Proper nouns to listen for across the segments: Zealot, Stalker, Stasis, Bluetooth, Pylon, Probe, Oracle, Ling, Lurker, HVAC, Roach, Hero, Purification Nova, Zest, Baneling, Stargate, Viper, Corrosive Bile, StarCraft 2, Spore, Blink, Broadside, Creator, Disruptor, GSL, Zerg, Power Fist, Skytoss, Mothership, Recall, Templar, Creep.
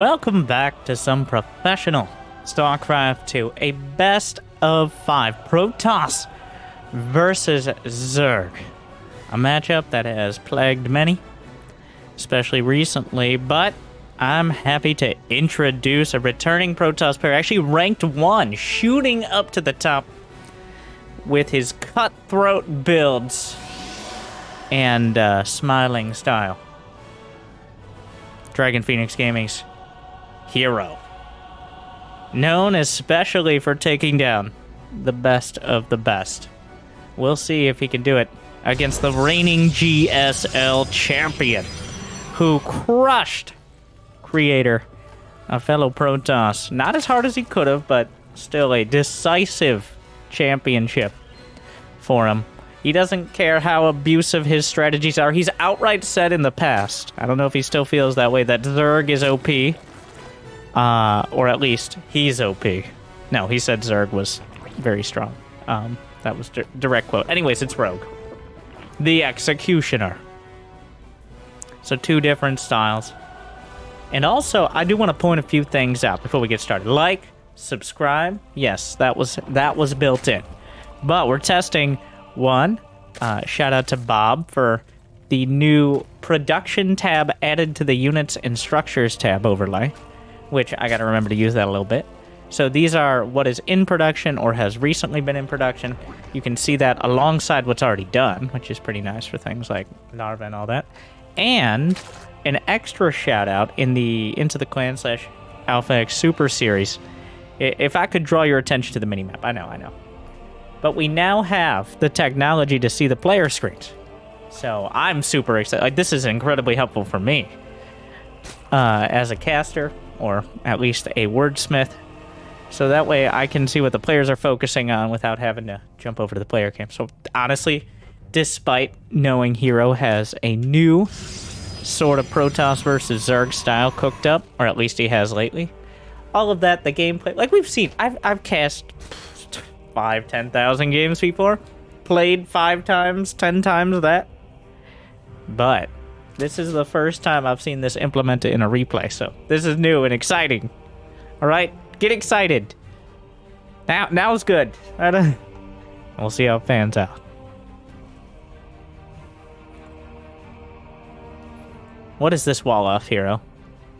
Welcome back to some professional StarCraft 2, a best of 5. Protoss versus Zerg. A matchup that has plagued many, especially recently, but I'm happy to introduce a returning Protoss player, actually ranked 1, shooting up to the top with his cutthroat builds and smiling style. Dragon Phoenix Gaming's Hero, known especially for taking down the best of the best. We'll see if he can do it against the reigning GSL champion, who crushed Creator, a fellow Protoss. Not as hard as he could have, but still a decisive championship for him. He doesn't care how abusive his strategies are. He's outright said in the past, I don't know if he still feels that way, that Zerg is OP. Or at least he's OP. No, he said Zerg was very strong. That was direct quote. Anyways, it's Rogue, the Executioner. So two different styles. And also, I do want to point a few things out before we get started. Like, subscribe. Yes, that was built in. But we're testing one. Shout out to Bob for the new production tab added to the units and structures tab overlay, which I gotta remember to use that a little bit. So these are what is in production or has recently been in production. You can see that alongside what's already done, which is pretty nice for things like Larva and all that. And an extra shout out in the Into the Clan /AlphaX Super Series. If I could draw your attention to the minimap, I know. But we now have the technology to see the player screens. So I'm super excited. Like, this is incredibly helpful for me as a caster, or at least a wordsmith, so that way I can see what the players are focusing on without having to jump over to the player cam. So honestly, despite knowing Hero has a new sort of Protoss versus Zerg style cooked up, or at least he has lately, all of that, the gameplay, like we've seen, I've cast 5-10,000 games before, played 5 times, 10 times that, but this is the first time I've seen this implemented in a replay, so this is new and exciting. All right, get excited. Now's good. We'll see how it pans out. What is this wall off, Hero?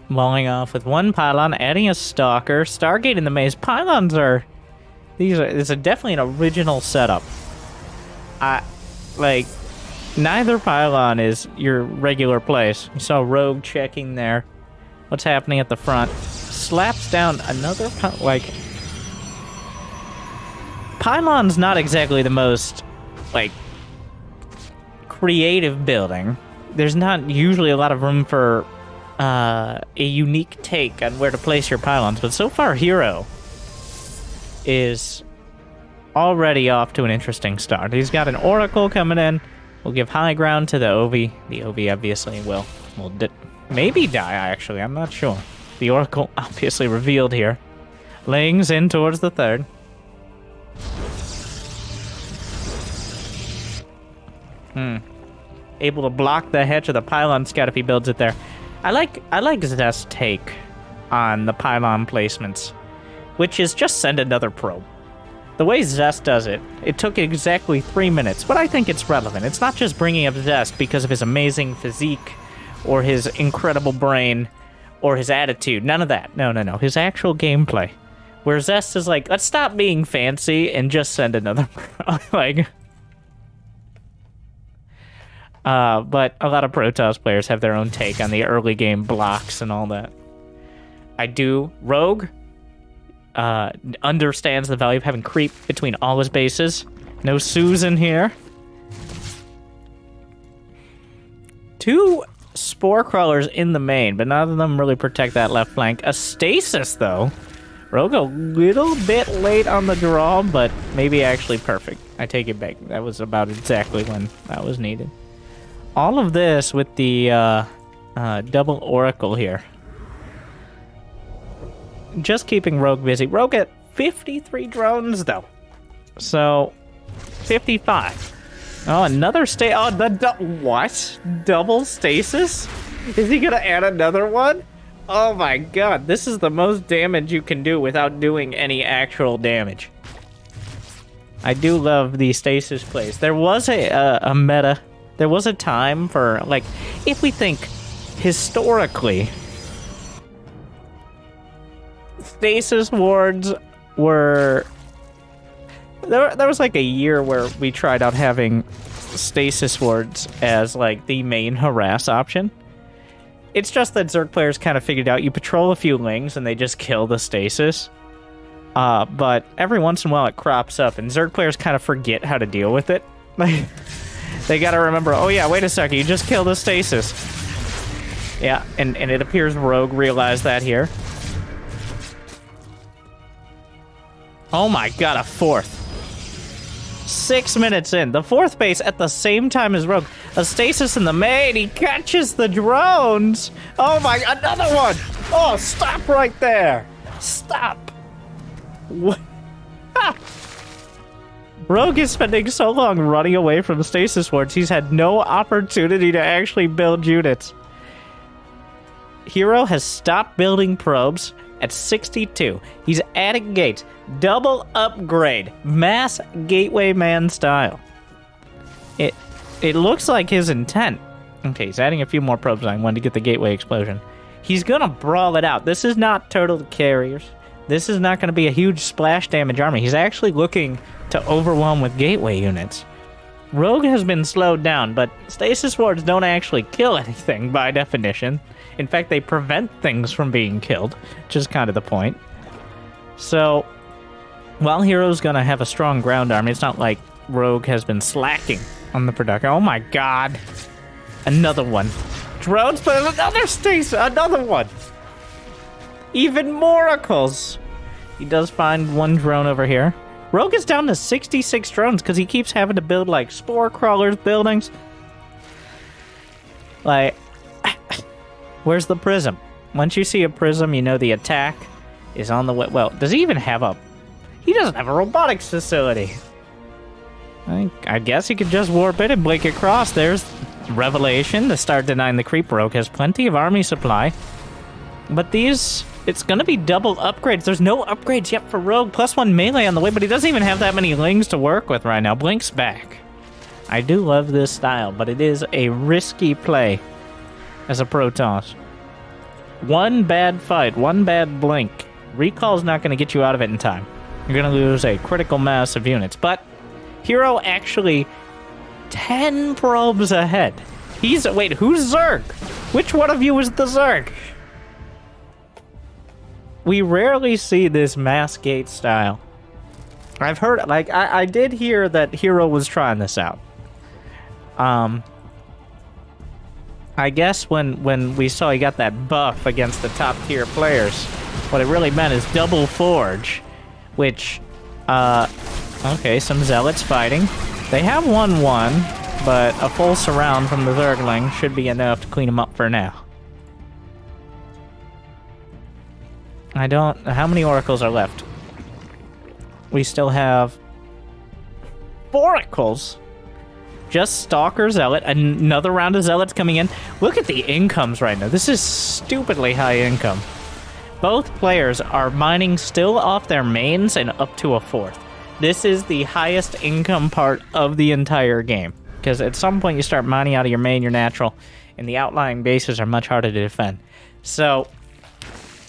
Walling off with one pylon, adding a stalker, Stargate in the maze. Pylons are this is definitely an original setup. Neither pylon is your regular place. You saw Rogue checking there. What's happening at the front? Slaps down another pylon. Like, pylon's not exactly the most, like, creative building. There's not usually a lot of room for a unique take on where to place your pylons. But so far, Hero is already off to an interesting start. He's got an Oracle coming in. We'll give high ground to the OV. The OV obviously will maybe die, actually. I'm not sure. The Oracle obviously revealed here. Ling's in towards the third. Able to block the hatch of the pylon scout if he builds it there. I like Zest's take on the pylon placements, which is just send another probe. The way Zest does it, it took exactly 3 minutes, but I think it's relevant. It's not just bringing up Zest because of his amazing physique or his incredible brain or his attitude. None of that. No. His actual gameplay, where Zest is like, let's stop being fancy and just send another like. But a lot of Protoss players have their own take on the early game blocks and all that. Rogue understands the value of having creep between all his bases. No Susan here. Two spore crawlers in the main, but none of them really protect that left flank. A stasis, though. Rogue a little bit late on the draw, but maybe actually perfect. I take it back. That was about exactly when that was needed. All of this with the double Oracle here. Just keeping Rogue busy. Rogue at 53 drones, though. So, 55. Oh, another stay. Oh, the double. What? Double stasis? Is he gonna add another one? Oh my god, this is the most damage you can do without doing any actual damage. I do love the stasis plays. There was a meta. There was a time for, like, if we think historically, stasis wards were... There was like a year where we tried out having stasis wards as like the main harass option. It's just that Zerg players kind of figured out you patrol a few Lings and they just kill the stasis. But every once in a while it crops up and Zerg players kind of forget how to deal with it. Like, they gotta remember, oh yeah, wait a second, you just killed the stasis. Yeah, and it appears Rogue realized that here. Oh my god, a fourth. 6 minutes in. The fourth base at the same time as Rogue. A stasis in the main. He catches the drones. Oh my, another one. Oh, stop right there. Stop. What? Ah. Rogue is spending so long running away from stasis wards, he's had no opportunity to actually build units. Hero has stopped building probes at 62. He's adding gates. Double upgrade. Mass gateway man style. It looks like his intent. Okay, he's adding a few more probes on one to get the gateway explosion. He's gonna brawl it out. This is not turtle carriers. This is not going to be a huge splash damage army. He's actually looking to overwhelm with gateway units. Rogue has been slowed down, but stasis wards don't actually kill anything by definition. In fact, they prevent things from being killed, which is kind of the point. So, while Hero's going to have a strong ground army, it's not like Rogue has been slacking on the production. Oh my god. Another one. Drones, but another stasis. Another one. Even Moracles! He does find one drone over here. Rogue is down to 66 drones because he keeps having to build, like, spore crawlers, buildings. Like, where's the prism? Once you see a prism, you know the attack is on the way. Well, does he even have a... He doesn't have a robotics facility. I guess he could just warp it and blink across. There's Revelation to start denying the creep. Rogue has plenty of army supply. But these... It's going to be double upgrades. There's no upgrades yet for Rogue. +1 melee on the way, but he doesn't even have that many Lings to work with right now. Blink's back. I do love this style, but it is a risky play as a Protoss. One bad fight, one bad Blink. Recall's not going to get you out of it in time. You're going to lose a critical mass of units. But Hero actually 10 probes ahead. He's... Wait, who's Zerg? Which one of you is the Zerg? We rarely see this mass gate style. I've heard, like, I did hear that Hero was trying this out. I guess when we saw he got that buff against the top tier players, what it really meant is double forge, which, okay, some zealots fighting. They have 1-1, but a full surround from the Zergling should be enough to clean him up for now. I don't... How many oracles are left? We still have... 4 oracles! Just Stalker, Zealot. Another round of Zealots coming in. Look at the incomes right now. This is stupidly high income. Both players are mining still off their mains and up to a fourth. This is the highest income part of the entire game. Because at some point you start mining out of your main, your natural, and the outlying bases are much harder to defend. So...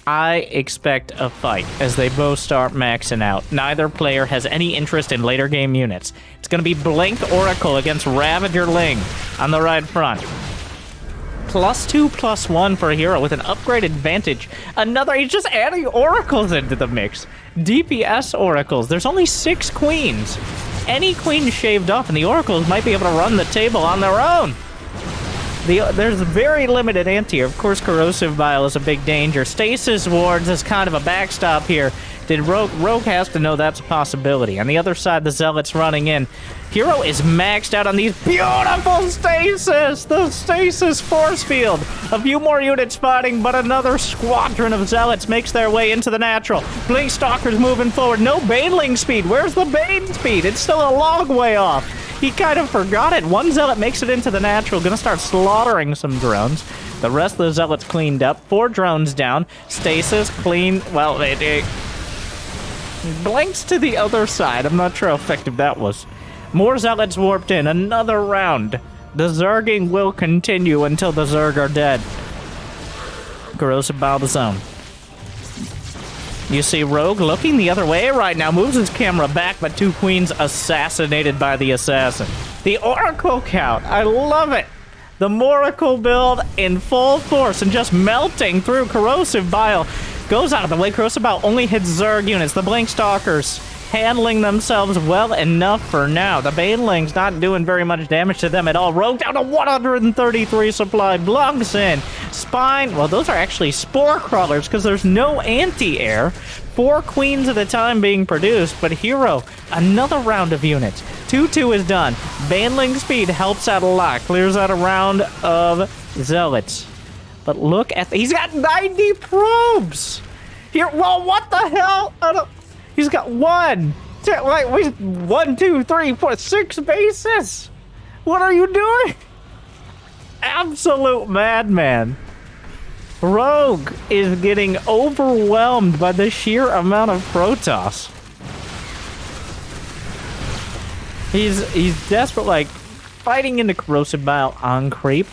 I expect a fight as they both start maxing out. Neither player has any interest in later game units. It's going to be Blink Oracle against Ravager Ling on the right front. +2/+1 for a Hero with an upgrade advantage. Another, he's just adding oracles into the mix. DPS oracles. There's only 6 queens. Any queen shaved off and the oracles might be able to run the table on their own. There's very limited anti-air. Of course, Corrosive Bile is a big danger. Stasis Wards is kind of a backstop here. Did Rogue has to know that's a possibility. On the other side, the Zealot's running in. Hero is maxed out on these beautiful Stasis! The Stasis Force Field! A few more units fighting, but another squadron of Zealots makes their way into the natural. Blink Stalker's moving forward. No Baneling speed! Where's the Bane speed? It's still a long way off! He kind of forgot it. One Zealot makes it into the natural. Gonna start slaughtering some drones. The rest of the Zealots cleaned up. 4 drones down. Stasis clean. Well, it blinks to the other side. I'm not sure how effective that was. More Zealots warped in. Another round. The Zerging will continue until the Zerg are dead. Corrosive Bile the zone. You see Rogue looking the other way right now. Moves his camera back, but 2 queens assassinated by the assassin. The Oracle count. I love it. The Oracle build in full force and just melting through. Corrosive Bile goes out of the way. Corrosive Bile only hits Zerg units. The Blink Stalkers handling themselves well enough for now. The Banelings not doing very much damage to them at all. Rogue down to 133 supply. Blunks in. Spine. Well, those are actually Spore Crawlers because there's no anti-air. 4 queens at a time being produced, but Hero, another round of units. 2-2 is done. Baneling speed helps out a lot. Clears out a round of Zealots. But look at... he's got 90 probes! Here, well, what the hell? He's got 6 bases! What are you doing? Absolute madman. Rogue is getting overwhelmed by the sheer amount of Protoss. He's desperate, like, fighting into Corrosive Bile on Creep.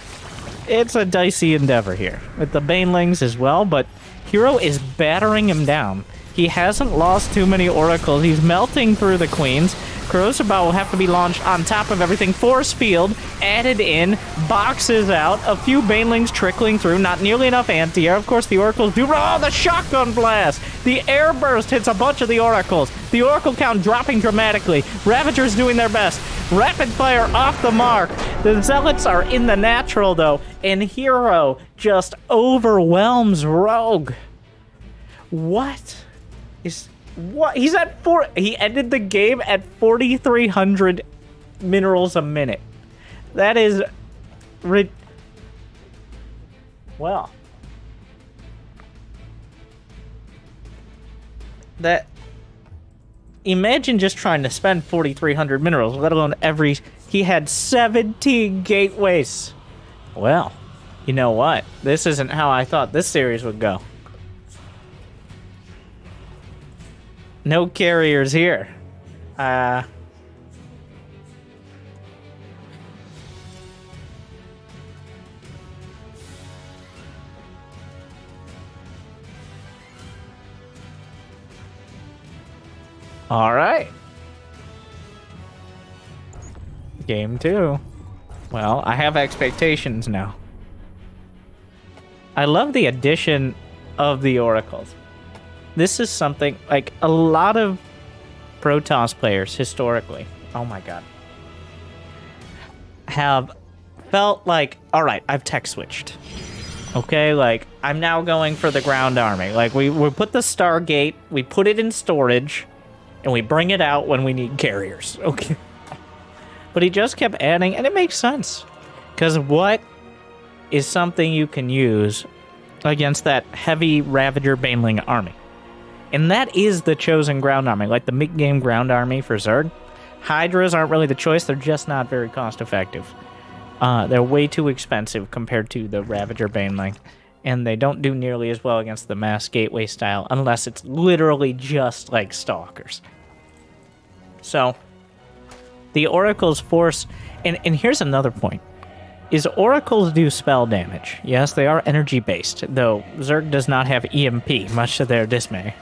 It's a dicey endeavor here, with the Banelings as well, but Hero is battering him down. He hasn't lost too many Oracles. He's melting through the Queens. Corrosive Bile will have to be launched on top of everything. Force field added in, boxes out, a few Banelings trickling through, not nearly enough anti-air. Of course, the Oracles do... oh, the shotgun blast! The air burst hits a bunch of the Oracles. The Oracle count dropping dramatically. Ravagers doing their best. Rapid fire off the mark. The Zealots are in the natural, though, and Hero just overwhelms Rogue. What is... what? He's at four. He ended the game at 4,300 minerals a minute. That is, well, that. Imagine just trying to spend 4,300 minerals, let alone every. He had 17 gateways. Well, you know what? This isn't how I thought this series would go. No carriers here. All right. Game 2. Well, I have expectations now. I love the addition of the Oracles. This is something, like, a lot of Protoss players, historically, oh my god, have felt like, alright, I've tech switched. Okay, like, I'm now going for the ground army. Like, we put the Stargate, we put it in storage, and we bring it out when we need carriers. Okay. But he just kept adding, and it makes sense. Because what is something you can use against that heavy Ravager Baneling army? And that is the chosen ground army, like the mid-game ground army for Zerg. Hydras aren't really the choice. They're just not very cost-effective. They're way too expensive compared to the Ravager Baneling. And they don't do nearly as well against the mass gateway style unless it's literally just like Stalkers. So, the Oracles force... And here's another point. Is Oracles do spell damage. Yes, they are energy-based, though Zerg does not have EMP, much to their dismay.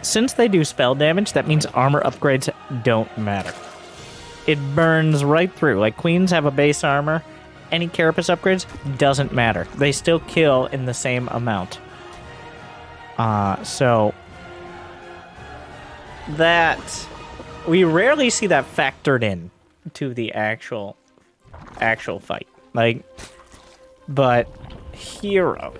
Since they do spell damage, that means armor upgrades don't matter. It burns right through. Like, queens have a base armor. Any carapace upgrades doesn't matter. They still kill in the same amount. So... that... we rarely see that factored in to the actual fight. Like, but Hero...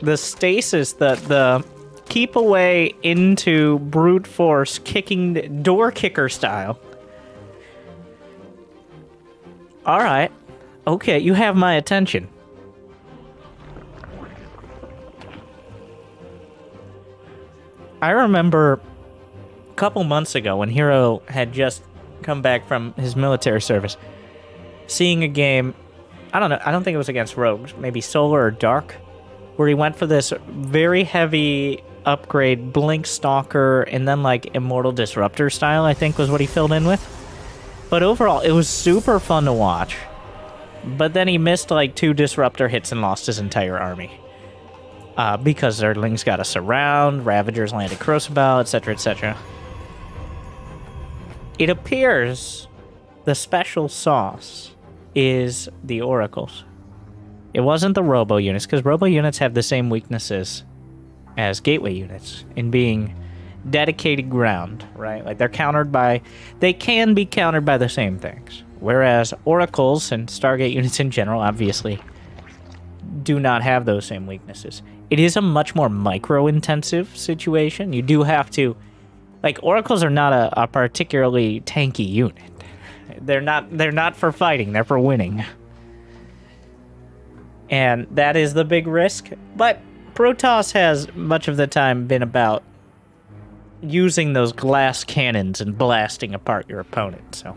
the stasis, the keep away into brute force, kicking door kicker style. All right, okay, you have my attention. I remember a couple months ago when Hero had just come back from his military service, seeing a game I don't know. I don't think it was against Rogue. Maybe Solar or Dark, where he went for this very heavy upgrade, Blink, Stalker, and then like Immortal Disruptor style, I think was what he filled in with. But overall, it was super fun to watch. But then he missed like 2 Disruptor hits and lost his entire army. Because Zerglings got a surround, Ravagers landed Corrosive Bile, etc., etc. It appears the special sauce is the Oracles. It wasn't the Robo units, because Robo units have the same weaknesses as Gateway units in being dedicated ground, right? Like, they're countered by... They can be countered by the same things. Whereas Oracles and Stargate units in general, obviously, do not have those same weaknesses. It is a much more micro-intensive situation. You do have to... Like, Oracles are not a particularly tanky unit. They're not for fighting, they're for winning. And that is the big risk. But Protoss has, much of the time, been about using those glass cannons and blasting apart your opponent, so...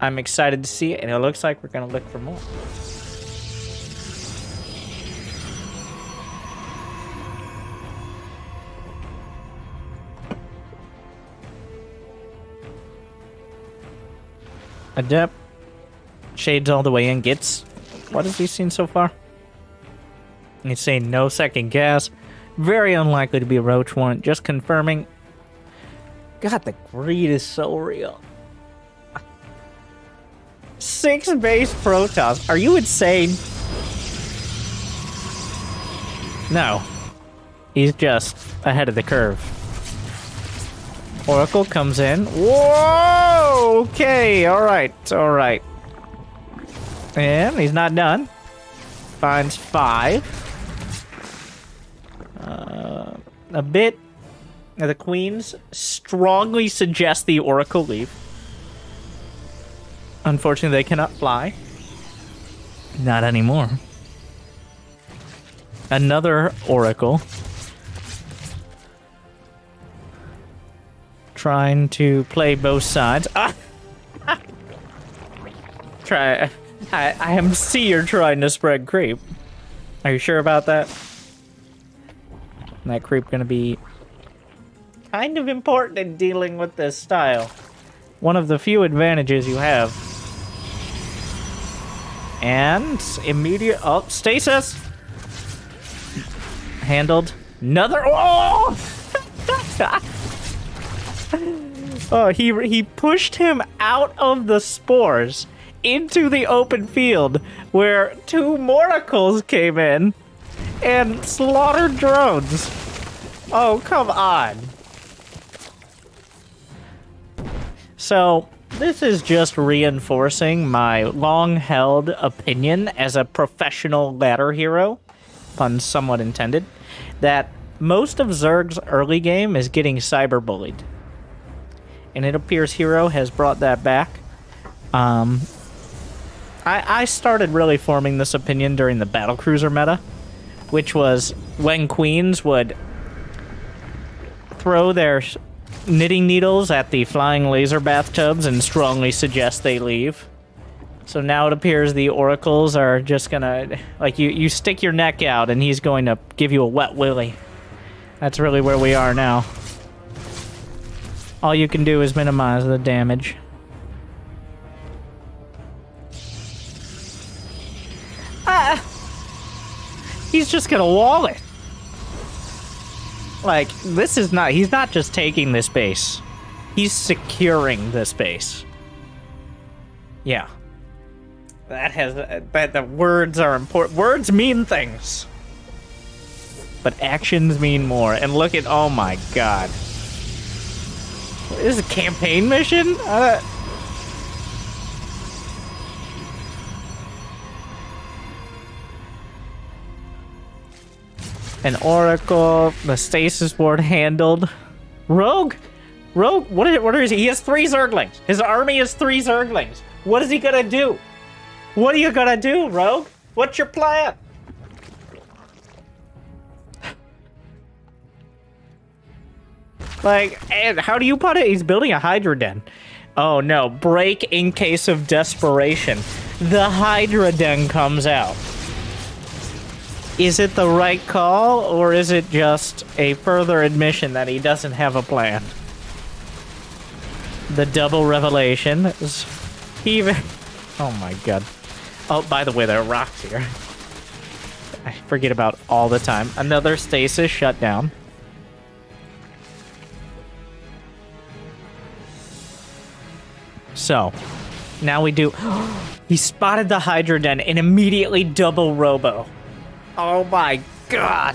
I'm excited to see it, and it looks like we're gonna look for more. Adept shades all the way in, gets... What has he seen so far? He's saying no second guess. Very unlikely to be a Roach one. Just confirming. God, the greed is so real. 6 base Protoss. Are you insane? No. He's just ahead of the curve. Oracle comes in. Whoa! Okay, alright, alright. And he's not done. Finds 5. A bit of the Queens strongly suggest the Oracle leave. Unfortunately, they cannot fly. Not anymore. Another Oracle. Trying to play both sides. Ah! Try... I see you're trying to spread creep. Are you sure about that? That creep gonna be kind of important in dealing with this style. One of the few advantages you have. And immediate... Oh, stasis! Handled. Another... Oh! Oh, he pushed him out of the spores into the open field where 2 Moracles came in and slaughtered drones. Oh, come on. So, this is just reinforcing my long-held opinion as a professional ladder hero, pun somewhat intended, that most of Zerg's early game is getting cyberbullied. And it appears Hero has brought that back. I started really forming this opinion during the Battlecruiser meta, which was when Queens would throw their knitting needles at the flying laser bathtubs and strongly suggest they leave. So now it appears the Oracles are just gonna... Like, you stick your neck out and he's going to give you a wet willy. That's really where we are now. All you can do is minimize the damage. Ah! He's just gonna wall it. Like, this is not... He's not just taking this base. He's securing this base. Yeah. That has... That the words are important. Words mean things. But actions mean more. And look at... Oh my god. This is a campaign mission? An Oracle, the stasis board handled. Rogue? Rogue, what is he? He has 3 Zerglings. His army is 3 Zerglings. What is he gonna do? What are you gonna do, Rogue? What's your plan? Like, and how do you put it? He's building a Hydra den. Oh no, break in case of desperation. the Hydra then comes out. Is it the right call, or is it just a further admission that he doesn't have a plan? The double revelation. He even... Oh my god. Oh, by the way, there are rocks here. I forget about all the time. Another stasis shut down. So, now we do... He spotted the Hydra Den and immediately double robo. Oh my god.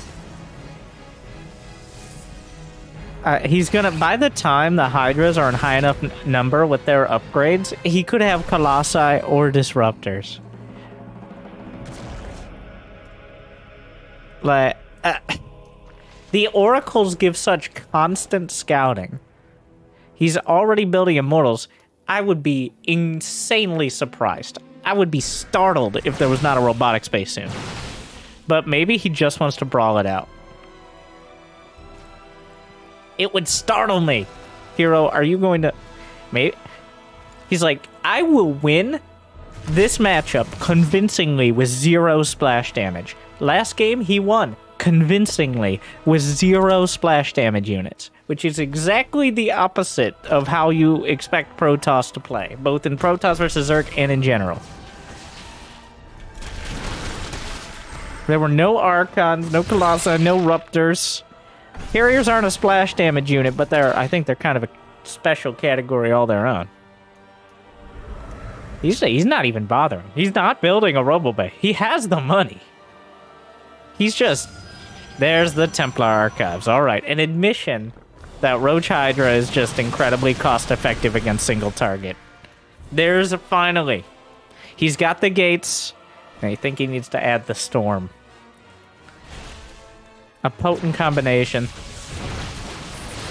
He's gonna... By the time the Hydras are in high enough number with their upgrades, he could have Colossi or Disruptors. Like... the Oracles give such constant scouting. He's already building Immortals. I would be insanely surprised. I would be startled if there was not a robotic space soon. But maybe he just wants to brawl it out. It would startle me. Hero, are you going to... Maybe he's like, I will win this matchup convincingly with 0 splash damage. Last game, he won convincingly with 0 splash damage units, which is exactly the opposite of how you expect Protoss to play, both in Protoss versus Zerg and in general. There were no Archons, no Colossi, no Ruptors. Carriers aren't a splash damage unit, but they're, I think they're kind of a special category all their own. He's not even bothering. He's not building a robo-bay. He has the money. He's just... There's the Templar Archives. All right, an admission that Roach Hydra is just incredibly cost-effective against single target. There's a finally. He's got the gates. I think he needs to add the storm. A potent combination.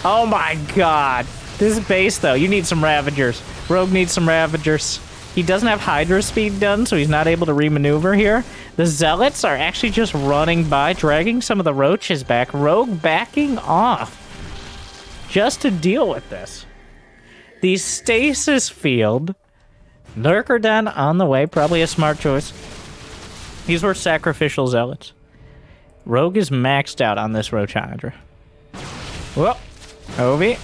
Oh my god. This base, though, you need some Ravagers. Rogue needs some Ravagers. He doesn't have Hydra speed done, so he's not able to remaneuver here. The Zealots are actually just running by, dragging some of the Roaches back. Rogue backing off just to deal with this. The Stasis Field. Lurker Den on the way. Probably a smart choice. These were Sacrificial Zealots. Rogue is maxed out on this Roach Hydra. Well, Ovi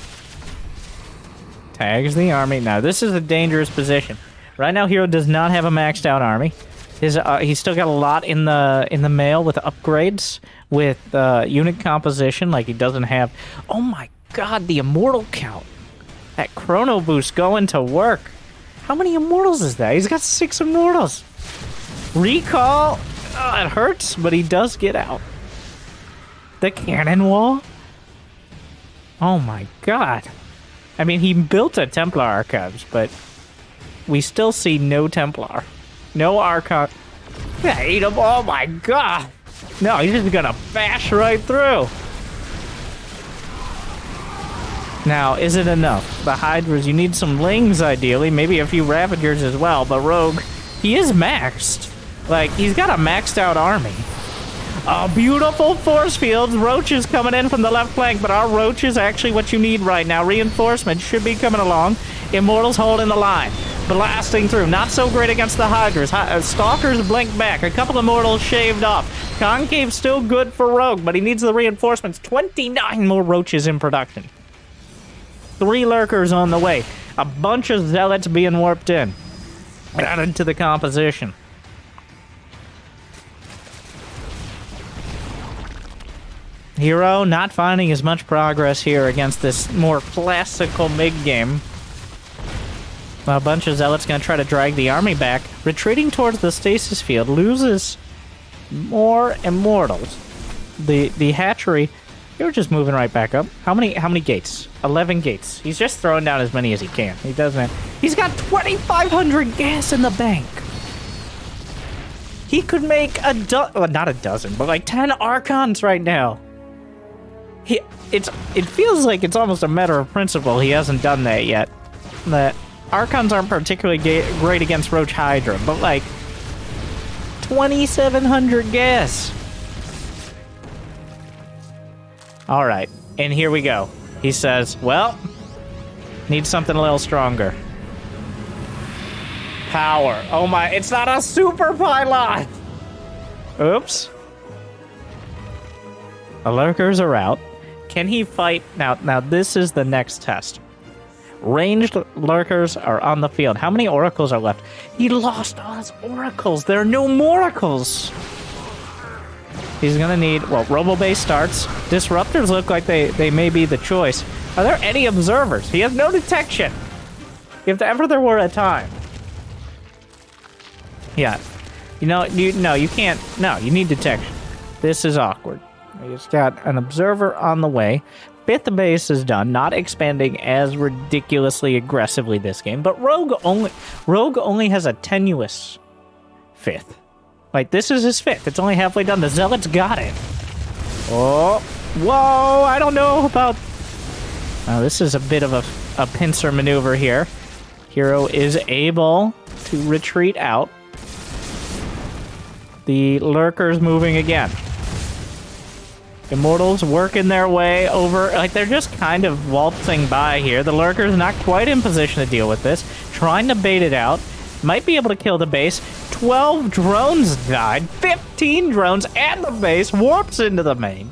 tags the army. Now, this is a dangerous position. Right now, Hero does not have a maxed out army. His, he's still got a lot in the mail with upgrades, with unit composition, like he doesn't have... Oh my god, the Immortal count. That Chrono Boost going to work. How many Immortals is that? He's got 6 Immortals. Recall... Oh, it hurts, but he does get out. The cannon wall? Oh my god. I mean, he built a Templar Archives, but we still see no Templar. No Archon. I ate him. Oh my god. No, he's just gonna bash right through. Now, is it enough? The Hydras, you need some Lings ideally, maybe a few Ravagers as well, but Rogue, he is maxed. Like, he's got a maxed-out army. Oh, beautiful force fields. Roaches coming in from the left flank, but our Roach is actually what you need right now. Reinforcements should be coming along. Immortals holding the line. Blasting through. Not so great against the Hydras. Stalkers blink back. A couple of Immortals shaved off. Concave still good for Rogue, but he needs the reinforcements. 29 more Roaches in production. 3 Lurkers on the way. A bunch of Zealots being warped in. Added to the composition. Hero not finding as much progress here against this more classical mid-game. A bunch of Zealots going to try to drag the army back. Retreating towards the stasis field. Loses more Immortals. The hatchery, you're just moving right back up. How many gates? 11 gates. He's just throwing down as many as he can. He doesn't... He's got 2,500 gas in the bank. He could make a well, not a dozen, but like 10 Archons right now. It feels like it's almost a matter of principle he hasn't done that yet. The Archons aren't particularly great against Roach Hydra, but like 2,700 gas. All right, and here we go. He says, well, need something a little stronger. power. Oh my, it's not a super pylon. Oops. The lurkers are out. Can he fight? Now this is the next test. Ranged lurkers are on the field. How many oracles are left? He lost all his oracles. There are no more oracles. He's gonna need, well, Robo-Base starts. Disruptors look like they may be the choice. Are there any observers? He has no detection. If ever there were a time. Yeah. You know, you can't, you need detection. This is awkward. He's got an observer on the way. Fifth base is done, not expanding as ridiculously aggressively this game, but Rogue only has a tenuous fifth. Like, this is his fifth. It's only halfway done. The Zealot's got it. Oh, whoa, I don't know about... Now, this is a bit of a pincer maneuver here. Hero is able to retreat out. The Lurker's moving again. Immortals working their way over. Like, they're just kind of waltzing by here. The Lurker's not quite in position to deal with this. Trying to bait it out. Might be able to kill the base. 12 drones died. 15 drones at the base. Warps into the main.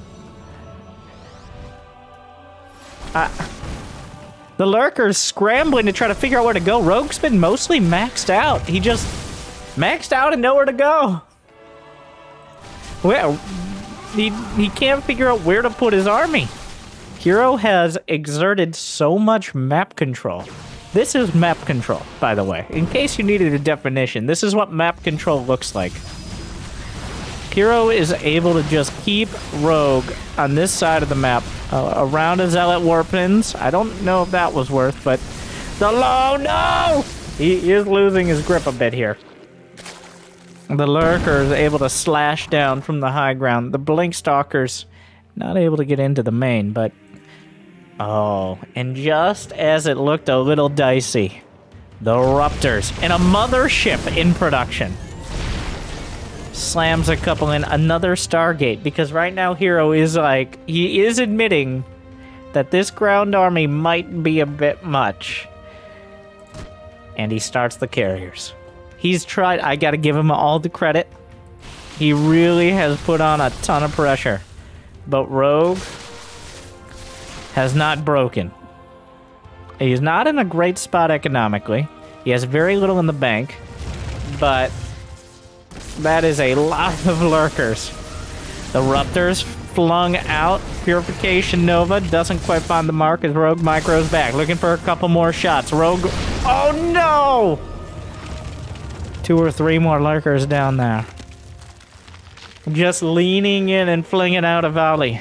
The Lurker's scrambling to try to figure out where to go. Rogue's been mostly maxed out. He just maxed out and nowhere to go. Well... He can't figure out where to put his army. Hero has exerted so much map control. This is map control, by the way. In case you needed a definition, this is what map control looks like. Hero is able to just keep Rogue on this side of the map. Around a Zealot warpins. I don't know if that was worth, but... No! He is losing his grip a bit here. The Lurker is able to slash down from the high ground. The Blink Stalker's not able to get into the main, but... Oh, and just as it looked a little dicey, the Ruptors and a mothership in production. Slams a couple in, another Stargate, because right now Hero is like... He is admitting that this ground army might be a bit much. And he starts the carriers. He's tried. I gotta give him all the credit. He really has put on a ton of pressure. But Rogue has not broken. He's not in a great spot economically. He has very little in the bank. But that is a lot of lurkers. The Ruptors flung out. Purification Nova doesn't quite find the mark as Rogue micros back. Looking for a couple more shots. Rogue... Oh no! 2 or 3 more lurkers down there. Just leaning in and flinging out a volley.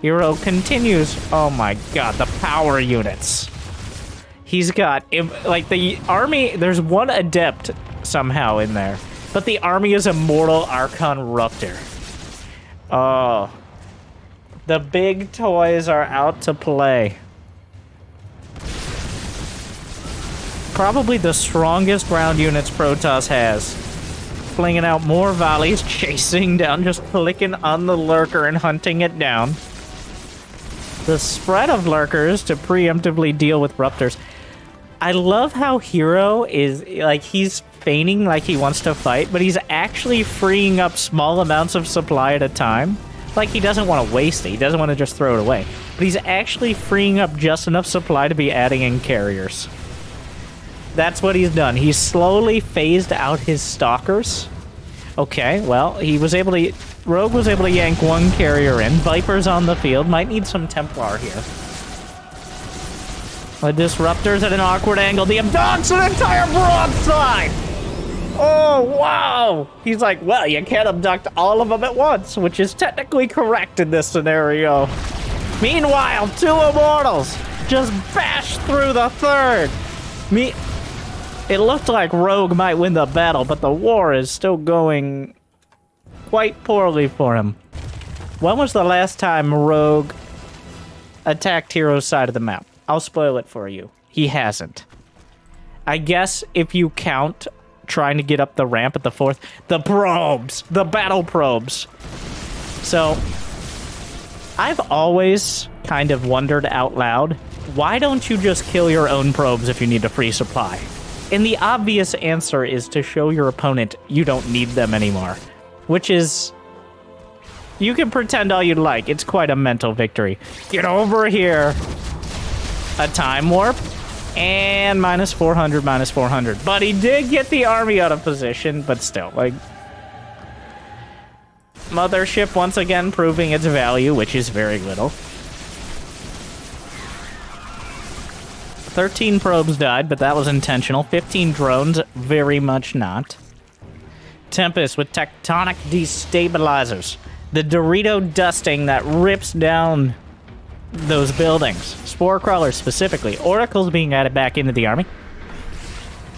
Hero continues. Oh my god, the power units. He's got, like, the army, there's one adept somehow in there. But the army is Immortal Archon Ruptor. Oh. The big toys are out to play. Probably the strongest ground units Protoss has. Flinging out more volleys, chasing down, just clicking on the lurker and hunting it down. The spread of lurkers to preemptively deal with Ruptors. I love how Hero is, like, he's feigning like he wants to fight, but he's actually freeing up small amounts of supply at a time. Like, he doesn't want to waste it, he doesn't want to just throw it away. But he's actually freeing up just enough supply to be adding in carriers. That's what he's done. He's slowly phased out his stalkers. Okay, well, he was able to... Rogue was able to yank one carrier in. Viper's on the field. Might need some Templar here. The Disruptor's at an awkward angle. The Abduct's an entire broadside! Oh, wow! He's like, well, you can't abduct all of them at once, which is technically correct in this scenario. Meanwhile, 2 Immortals just bashed through the third. It looked like Rogue might win the battle, but the war is still going quite poorly for him. When was the last time Rogue attacked Hero's side of the map? I'll spoil it for you. He hasn't. I guess if you count trying to get up the ramp at the fourth, the probes, the battle probes. So, I've always kind of wondered out loud, why don't you just kill your own probes if you need to free supply? And the obvious answer is to show your opponent you don't need them anymore, which is... You can pretend all you'd like. It's quite a mental victory. Get over here. A time warp. And minus 400, minus 400. But he did get the army out of position, but still, like... Mothership once again proving its value, which is very little. 13 probes died, but that was intentional. 15 drones, very much not. Tempest with tectonic destabilizers. The Dorito dusting that rips down those buildings. Spore crawlers specifically. Oracle's being added back into the army.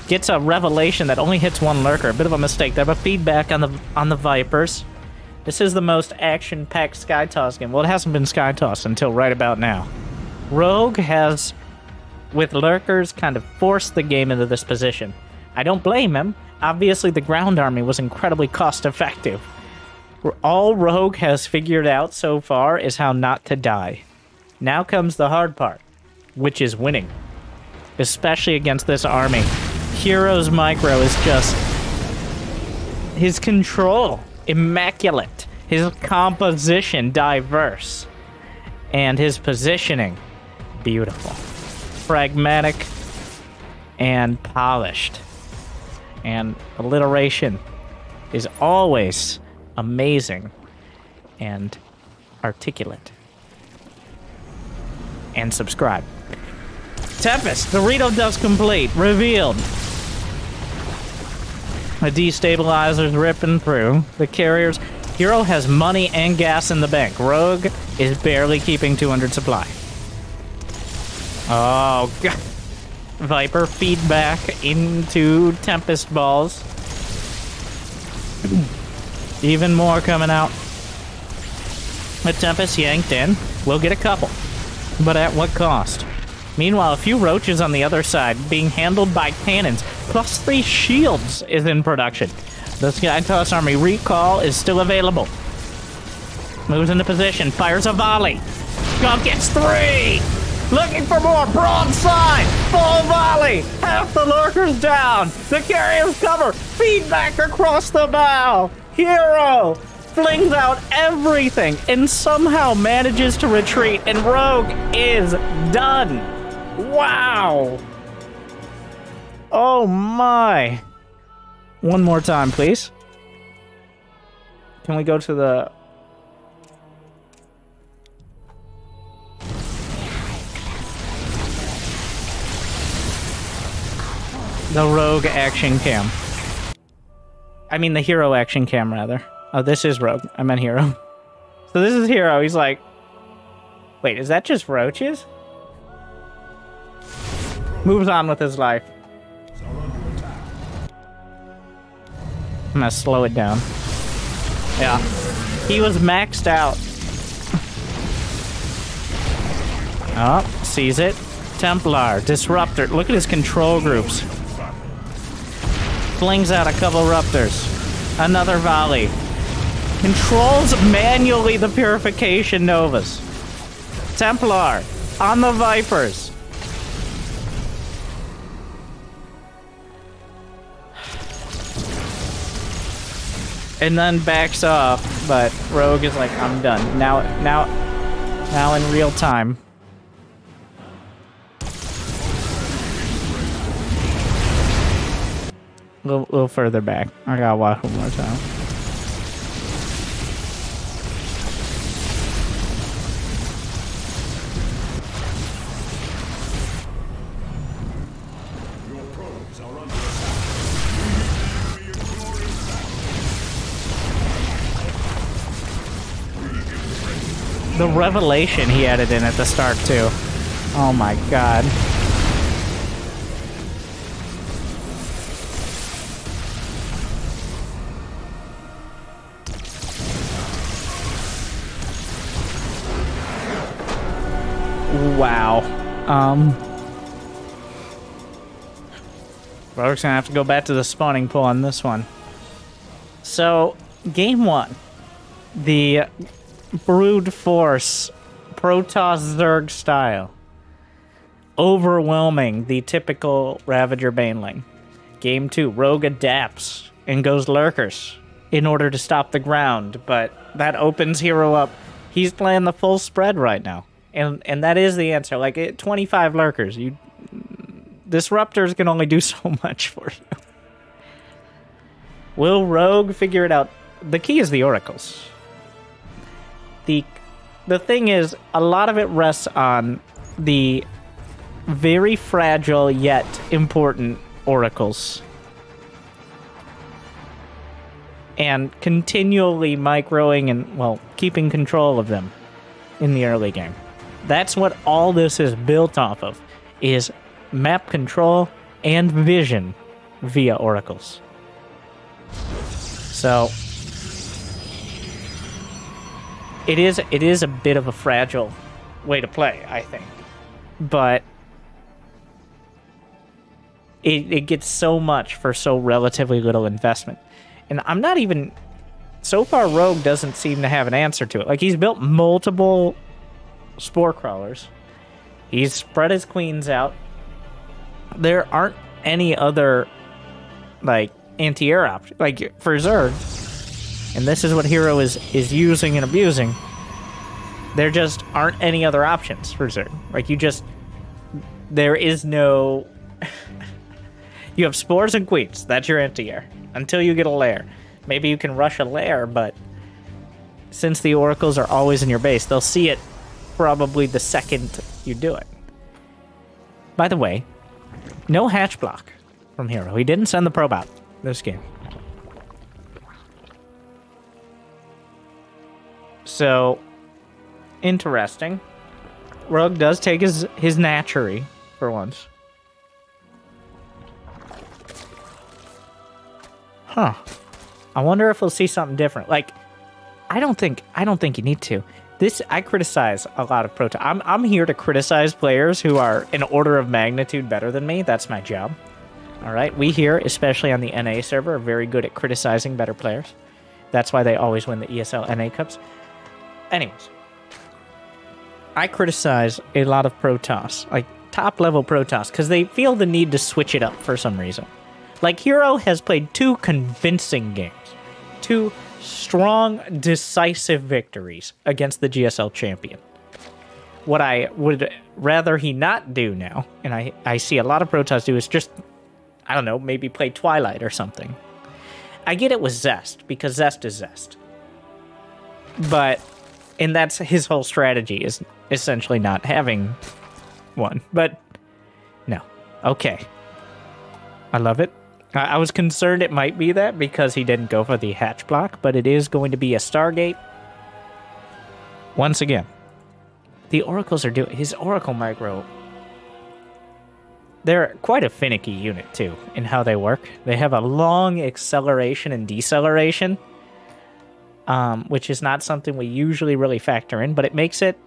Gets a revelation that only hits one lurker. A bit of a mistake there, but feedback on the Vipers. This is the most action-packed Sky Toss game. Well, it hasn't been Sky Toss until right about now. Rogue has, with lurkers, kind of forced the game into this position. I don't blame him. Obviously, the ground army was incredibly cost-effective. All Rogue has figured out so far is how not to die. Now comes the hard part, which is winning. Especially against this army. Hero's micro is just... His control... immaculate, his composition diverse, and his positioning beautiful, pragmatic, and polished. And alliteration is always amazing and articulate. And subscribe. Tempest, the Dorito Dust complete, revealed. The destabilizer's ripping through. The carriers. Hero has money and gas in the bank. Rogue is barely keeping 200 supply. Oh, God. Viper feedback into Tempest balls. Even more coming out. The Tempest yanked in. We'll get a couple. But at what cost? Meanwhile, a few roaches on the other side being handled by cannons. Plus 3 shields is in production. The Sky Toss Army recall is still available. Moves into position, fires a volley. Gump gets 3! Looking for more, broadside! Full volley! Half the lurkers down! The carriers cover! Feedback across the bow! Hero! Flings out everything and somehow manages to retreat, and Rogue is done. Wow. Oh my. One more time, please. Can we go to the... The Rogue action cam. I mean the Hero action cam, rather. Oh, this is Rogue. I meant Hero. So this is Hero. He's like... Wait, is that just roaches? Moves on with his life. I'm gonna slow it down. Yeah. He was maxed out. Oh, sees it. Templar, Disruptor. Look at his control groups. Flings out a couple Ruptors. Another volley. Controls manually the Purification Novas. Templar on the Vipers. And then backs off, but Rogue is like, I'm done. Now in real time. A little further back. I gotta watch one more time. The revelation he added in at the start too. Oh my god. Wow. Rogue's gonna have to go back to the spawning pool on this one. So, game one. The brute force, Protoss Zerg style. Overwhelming the typical Ravager Baneling. Game 2, Rogue adapts and goes Lurkers in order to stop the ground, but that opens Hero up. He's playing the full spread right now, and that is the answer. Like, 25 Lurkers, Disruptors can only do so much for you. Will Rogue figure it out? The key is the Oracles. The thing is, a lot of it rests on the very fragile yet important Oracles. And continually microing and, well, keeping control of them in the early game. That's what all this is built off of, is map control and vision via Oracles. So it is a bit of a fragile way to play, I think. But it gets so much for so relatively little investment. And I'm not even... So far, Rogue doesn't seem to have an answer to it. Like, he's built multiple Spore Crawlers. He's spread his Queens out. There aren't any other, like, anti-air options. Like, for Zerg, and this is what Hero is using and abusing, there just aren't any other options for Zerg. Like, you just... There is no... You have Spores and Queens. That's your anti-air. Until you get a lair. Maybe you can rush a lair, but since the Oracles are always in your base, they'll see it probably the second you do it. By the way, no hatch block from Hero. He didn't send the probe out this game. So, interesting. Rogue does take his Natchery for once. Huh. I wonder if we'll see something different. Like, I don't think you need to. This, I criticize a lot of Protoss. I'm here to criticize players who are an order of magnitude better than me. That's my job. All right. We here, especially on the NA server, are very good at criticizing better players. That's why they always win the ESL NA Cups. Anyways, I criticize a lot of Protoss, like top-level Protoss, because they feel the need to switch it up for some reason. Like, Hero has played 2 convincing games, 2 strong, decisive victories against the GSL champion. What I would rather he not do now, and I see a lot of Protoss do, is just, I don't know, maybe play Twilight or something. I get it with Zest, because Zest is Zest. But, and that's his whole strategy, is essentially not having one. But, no. Okay. I love it. I was concerned it might be that because he didn't go for the hatch block, but it is going to be a Stargate. Once again, the Oracles are doing... His Oracle micro... They're quite a finicky unit, too, in how they work. They have a long acceleration and deceleration, which is not something we usually really factor in, but it makes it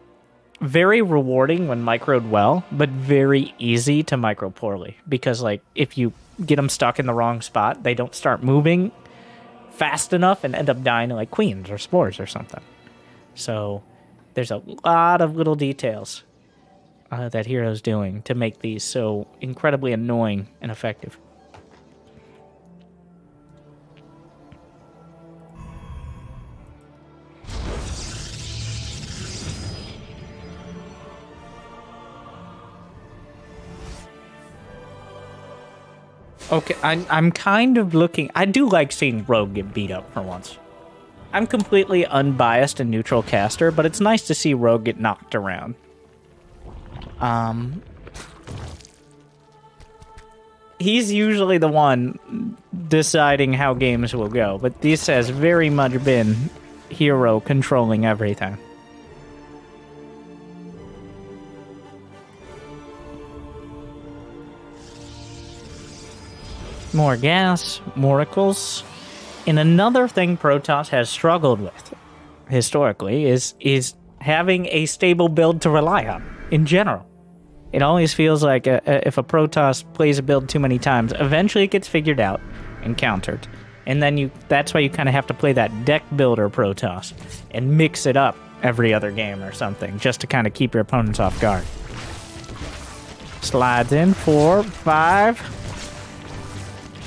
very rewarding when microed well, but very easy to micro poorly. Because, like, if you get them stuck in the wrong spot, they don't start moving fast enough and end up dying to, like, queens or spores or something. So there's a lot of little details that Hero's doing to make these so incredibly annoying and effective. Okay, I'm kind of looking... I do like seeing Rogue get beat up for once. I'm completely unbiased and neutral caster, but it's nice to see Rogue get knocked around. He's usually the one deciding how games will go, but this has very much been Hero controlling everything. More gas, more oracles. And another thing Protoss has struggled with, historically, is having a stable build to rely on, in general. It always feels like if a Protoss plays a build too many times, eventually it gets figured out and countered. And then that's why you kind of have to play that deck builder Protoss and mix it up every other game or something, just to kind of keep your opponents off guard. Slides in, 4, 5...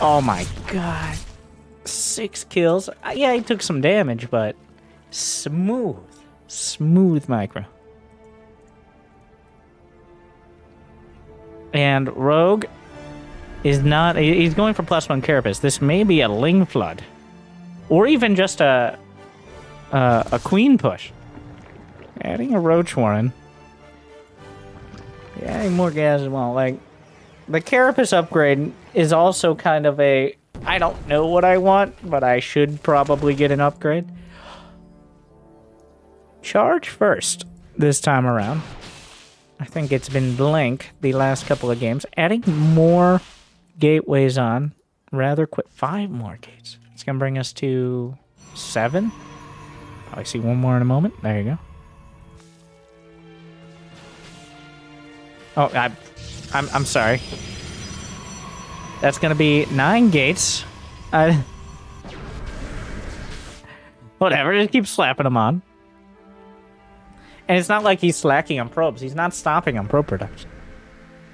Oh my god. 6 kills. Yeah, he took some damage, but smooth. Smooth micro. And Rogue is not... He's going for +1 carapace. This may be a Ling flood. Or even just a Queen push. Adding a Roach Warren. Yeah, adding more gas as well. Like, the carapace upgrade is also kind of a... I don't know what I want, but I should probably get an upgrade. Charge first this time around. I think it's been Blink the last couple of games. Adding more gateways on rather quick. 5 more gates. It's going to bring us to 7. Probably see one more in a moment. There you go. Oh, I'm sorry. That's going to be 9 gates. Whatever, just keep slapping them on. And it's not like he's slacking on probes. He's not stopping on probe production.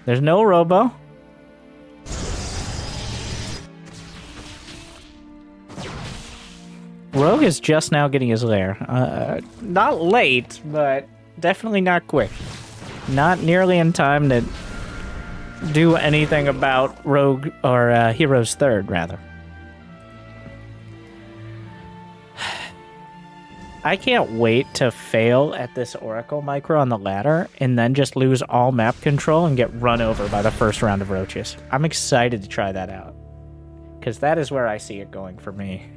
There's no robo. Rogue is just now getting his lair. Not late, but definitely not quick. Not nearly in time to do anything about Rogue or Hero's third, rather. I can't wait to fail at this Oracle micro on the ladder and then just lose all map control and get run over by the first round of roaches. I'm excited to try that out. Because that is where I see it going for me.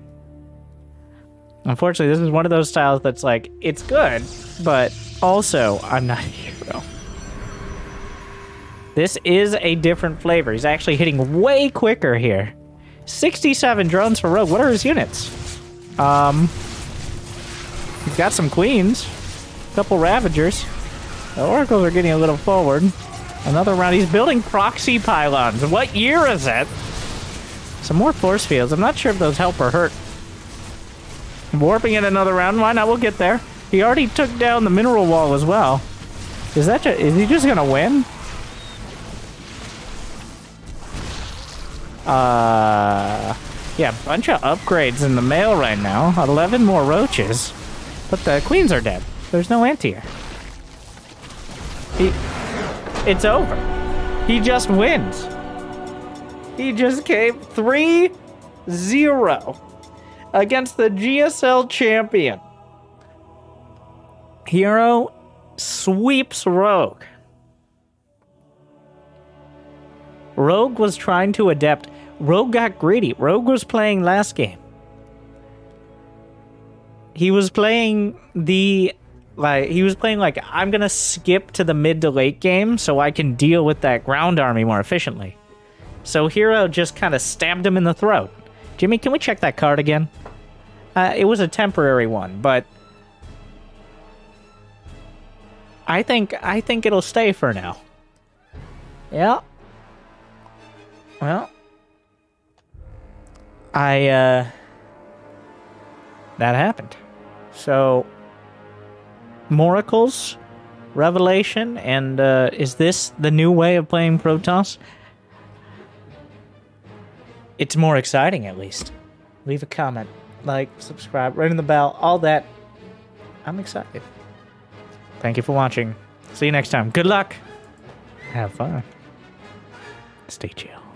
Unfortunately, this is one of those styles that's like, it's good, but also, I'm not a hero. This is a different flavor. He's actually hitting way quicker here. 67 drones for Rogue. What are his units? He's got some queens, a couple Ravagers. The Oracles are getting a little forward. Another round. He's building proxy pylons. What year is it? Some more force fields. I'm not sure if those help or hurt. Warping in another round. Why not? We'll get there. He already took down the mineral wall as well. Is that? Is he just gonna win? Yeah, a bunch of upgrades in the mail right now. 11 more roaches. But the queens are dead. There's no anti-air. It's over. He just wins. He just came 3-0 against the GSL champion. Hero sweeps Rogue. Rogue was trying to adept. Rogue got greedy. Rogue was playing last game. He was playing like I'm gonna skip to the mid to late game so I can deal with that ground army more efficiently. So Hero just kind of stabbed him in the throat. Jimmy, can we check that card again? It was a temporary one, but I think it'll stay for now. Yeah. Well, that happened. So, Moracles, Revelation, and is this the new way of playing Protoss? It's more exciting, at least. Leave a comment, like, subscribe, ring the bell, all that. I'm excited. Thank you for watching. See you next time. Good luck. Have fun. Stay chill.